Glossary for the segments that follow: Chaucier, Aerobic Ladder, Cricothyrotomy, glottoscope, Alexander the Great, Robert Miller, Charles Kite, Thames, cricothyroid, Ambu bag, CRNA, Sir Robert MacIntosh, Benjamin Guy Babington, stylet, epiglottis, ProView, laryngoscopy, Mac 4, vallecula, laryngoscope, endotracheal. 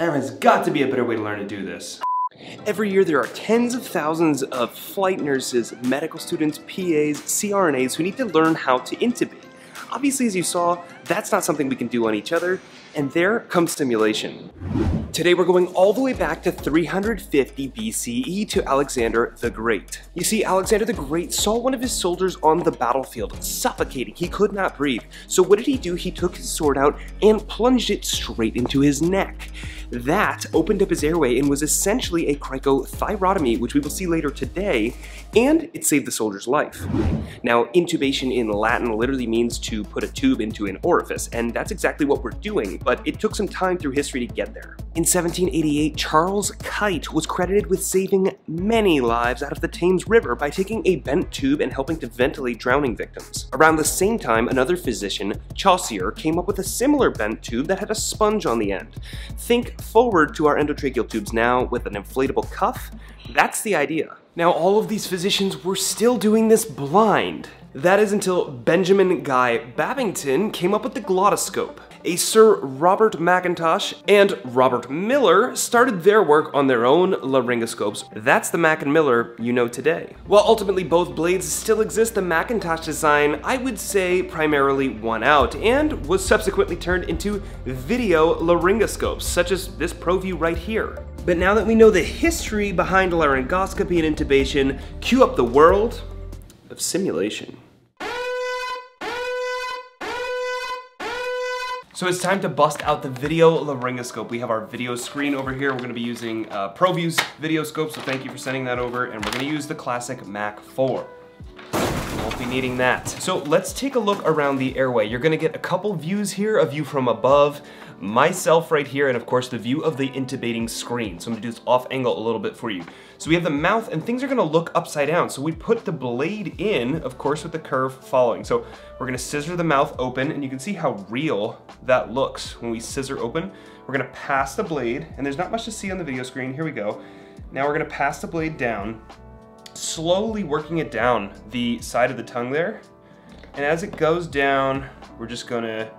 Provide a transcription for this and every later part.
There's got to be a better way to learn to do this. Every year there are tens of thousands of flight nurses, medical students, PAs, CRNAs who need to learn how to intubate. Obviously, as you saw, that's not something we can do on each other, and there comes simulation. Today we're going all the way back to 350 BCE to Alexander the Great. You see, Alexander the Great saw one of his soldiers on the battlefield, suffocating. He could not breathe. So what did he do? He took his sword out and plunged it straight into his neck. That opened up his airway and was essentially a cricothyrotomy, which we will see later today, and it saved the soldier's life. Now, intubation in Latin literally means to put a tube into an orifice, and that's exactly what we're doing, but it took some time through history to get there. In 1788, Charles Kite was credited with saving many lives out of the Thames River by taking a bent tube and helping to ventilate drowning victims. Around the same time, another physician, Chaucier, came up with a similar bent tube that had a sponge on the end. Think forward to our endotracheal tubes now with an inflatable cuff. That's the idea. Now, all of these physicians were still doing this blind. That is until Benjamin Guy Babington came up with the glottoscope. A Sir Robert MacIntosh and Robert Miller started their work on their own laryngoscopes. That's the Mac and Miller you know today. While ultimately both blades still exist, the MacIntosh design, I would say, primarily won out and was subsequently turned into video laryngoscopes, such as this ProView right here. But now that we know the history behind laryngoscopy and intubation, cue up the world of simulation. So it's time to bust out the video laryngoscope. We have our video screen over here. We're gonna be using ProView's video scope, so thank you for sending that over, and we're gonna use the classic Mac 4. Won't be needing that. So let's take a look around the airway. You're gonna get a couple views here, a view from above, myself right here, and of course the view of the intubating screen. So I'm gonna do this off angle a little bit for you. So we have the mouth and things are gonna look upside down. So we put the blade in, of course, with the curve following. So we're gonna scissor the mouth open and you can see how real that looks when we scissor open. We're gonna pass the blade, and there's not much to see on the video screen. Here we go. Now we're gonna pass the blade down, slowly working it down the side of the tongue there. And as it goes down, we're just gonna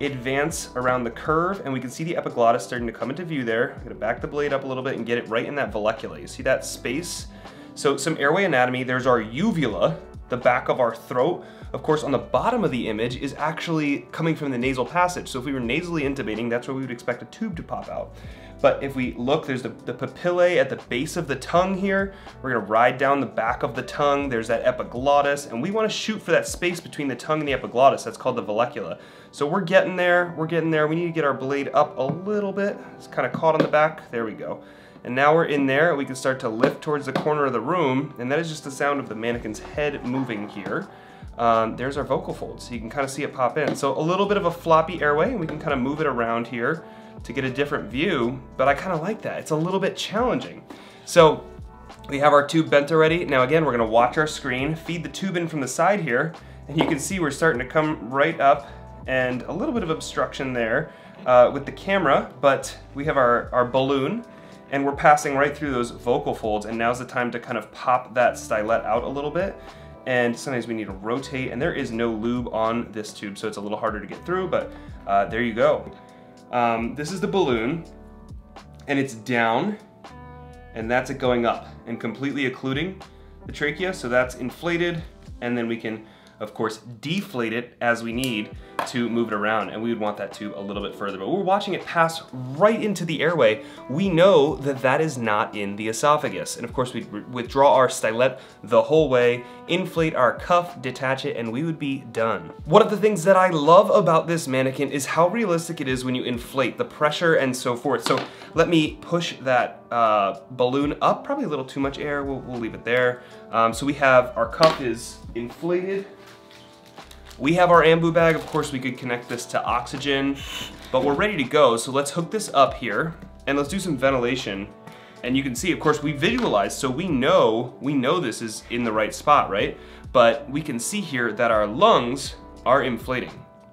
advance around the curve, and we can see the epiglottis starting to come into view there. I'm gonna back the blade up a little bit and get it right in that vollecula. You see that space? So some airway anatomy, there's our uvula, the back of our throat. Of course, on the bottom of the image is actually coming from the nasal passage. So if we were nasally intubating, that's where we would expect a tube to pop out. But if we look, there's the papillae at the base of the tongue here. We're gonna ride down the back of the tongue. There's that epiglottis, and we wanna shoot for that space between the tongue and the epiglottis. That's called the vollecula. So we're getting there, we're getting there. We need to get our blade up a little bit. It's kind of caught on the back, there we go. And now we're in there, we can start to lift towards the corner of the room, and that is just the sound of the mannequin's head moving here. There's our vocal fold, so you can kind of see it pop in. So a little bit of a floppy airway, and we can kind of move it around here to get a different view, but I kind of like that. It's a little bit challenging. So we have our tube bent already. Now again, we're gonna watch our screen, feed the tube in from the side here, and you can see we're starting to come right up, and a little bit of obstruction there with the camera, but we have our balloon, and we're passing right through those vocal folds, and now's the time to kind of pop that stylet out a little bit. And sometimes we need to rotate, and there is no lube on this tube, so it's a little harder to get through, but there you go. This is the balloon, and it's down, and that's it going up and completely occluding the trachea. So that's inflated, and then we can, of course, deflate it as we need to move it around, and we would want that tube a little bit further. But we're watching it pass right into the airway. We know that that is not in the esophagus. And of course, we'd withdraw our stylet the whole way, inflate our cuff, detach it, and we would be done. One of the things that I love about this mannequin is how realistic it is when you inflate the pressure and so forth. So let me push that balloon up, probably a little too much air. We'll leave it there. So we have our cuff is inflated. We have our Ambu bag. Of course, we could connect this to oxygen, but we're ready to go. So let's hook this up here and let's do some ventilation. And you can see, of course, we visualize, so we know this is in the right spot, right? But we can see here that our lungs are inflating.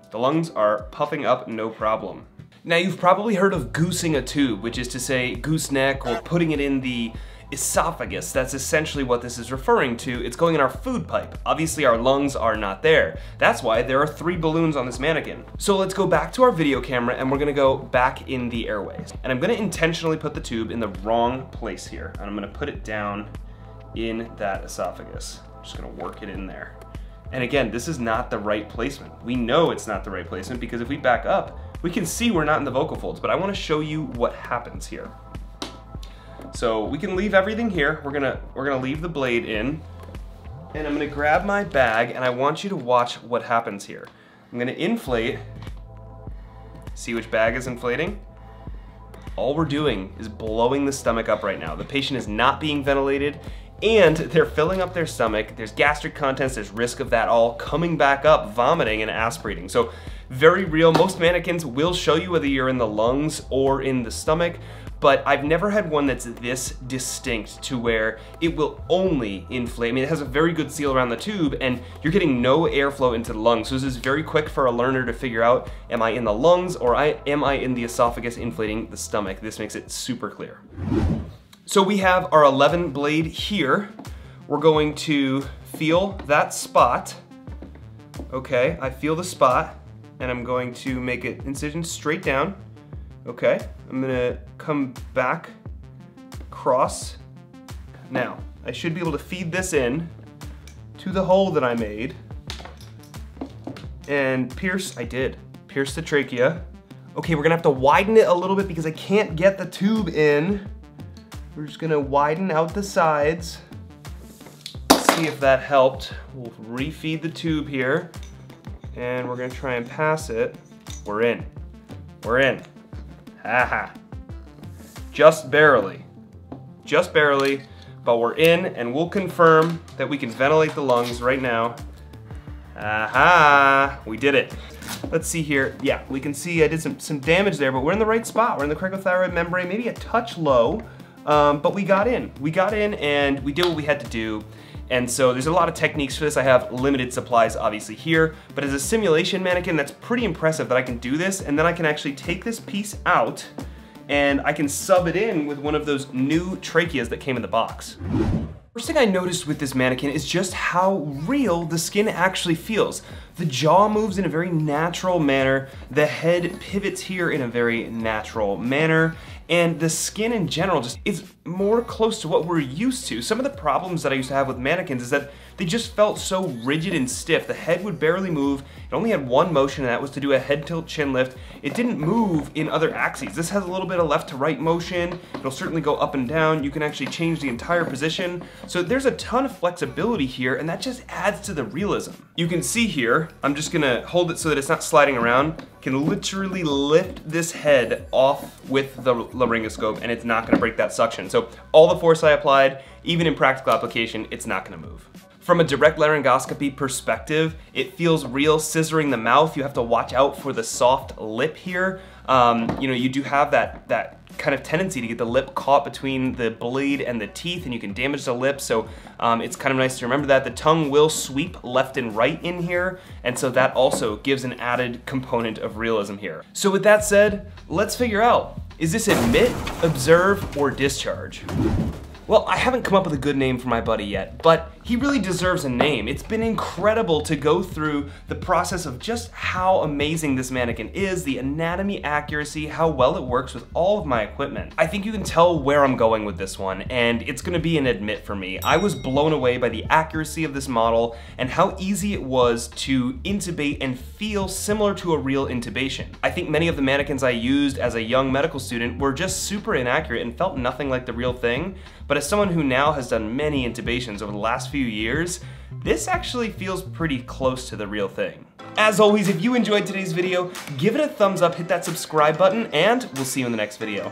The lungs are puffing up, no problem. Now, you've probably heard of goosing a tube, which is to say gooseneck or putting it in the esophagus. That's essentially what this is referring to. It's going in our food pipe. Obviously our lungs are not there. That's why there are 3 balloons on this mannequin. So let's go back to our video camera and we're gonna go back in the airways. And I'm gonna intentionally put the tube in the wrong place here. And I'm gonna put it down in that esophagus. I'm just gonna work it in there. And again, this is not the right placement. We know it's not the right placement because if we back up, we can see we're not in the vocal folds, but I wanna show you what happens here. So we can leave everything here. We're gonna leave the blade in, and I'm gonna grab my bag, and I want you to watch what happens here. I'm gonna inflate, see which bag is inflating? All we're doing is blowing the stomach up right now. The patient is not being ventilated, and they're filling up their stomach. There's gastric contents, there's risk of that all coming back up, vomiting and aspirating. So very real, most mannequins will show you whether you're in the lungs or in the stomach, but I've never had one that's this distinct to where it will only inflate. I mean, it has a very good seal around the tube and you're getting no airflow into the lungs. So this is very quick for a learner to figure out, am I in the lungs or am I in the esophagus inflating the stomach? This makes it super clear. So we have our 11 blade here. We're going to feel that spot. Okay, I feel the spot and I'm going to make an incision straight down. Okay, I'm gonna come back, cross. Now, I should be able to feed this in to the hole that I made and pierce, I did, pierce the trachea. Okay, we're gonna have to widen it a little bit because I can't get the tube in. We're just gonna widen out the sides. Let's see if that helped. We'll refeed the tube here and we're gonna try and pass it. We're in, we're in. Aha, just barely, but we're in and we'll confirm that we can ventilate the lungs right now. Aha, we did it. Let's see here, yeah, we can see I did some damage there, but we're in the right spot. We're in the cricothyroid membrane, maybe a touch low, but we got in. We got in and we did what we had to do. And so there's a lot of techniques for this. I have limited supplies obviously here, but as a simulation mannequin, that's pretty impressive that I can do this. And then I can actually take this piece out and I can sub it in with one of those new tracheas that came in the box. First thing I noticed with this mannequin is just how real the skin actually feels. The jaw moves in a very natural manner. The head pivots here in a very natural manner. And the skin in general just is more close to what we're used to. Some of the problems that I used to have with mannequins is that they just felt so rigid and stiff. The head would barely move. It only had one motion, and that was to do a head tilt chin lift. It didn't move in other axes. This has a little bit of left to right motion. It'll certainly go up and down. You can actually change the entire position. So there's a ton of flexibility here, and that just adds to the realism. You can see here, I'm just gonna hold it so that it's not sliding around. Can literally lift this head off with the laryngoscope and it's not gonna break that suction. So all the force I applied, even in practical application, it's not gonna move. From a direct laryngoscopy perspective, it feels real, scissoring the mouth. You have to watch out for the soft lip here. You know, you do have that kind of tendency to get the lip caught between the blade and the teeth and you can damage the lip. So it's kind of nice to remember that. The tongue will sweep left and right in here. And so that also gives an added component of realism here. So with that said, let's figure out, is this admit, observe, or discharge? Well, I haven't come up with a good name for my buddy yet, but he really deserves a name. It's been incredible to go through the process of just how amazing this mannequin is, the anatomy accuracy, how well it works with all of my equipment. I think you can tell where I'm going with this one, and it's gonna be an admit for me. I was blown away by the accuracy of this model and how easy it was to intubate and feel similar to a real intubation. I think many of the mannequins I used as a young medical student were just super inaccurate and felt nothing like the real thing, but as someone who now has done many intubations over the last few years, this actually feels pretty close to the real thing. As always, if you enjoyed today's video, give it a thumbs up, hit that subscribe button, and we'll see you in the next video.